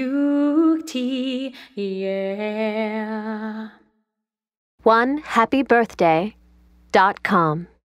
Yukti, yeah. 1HappyBirthday.com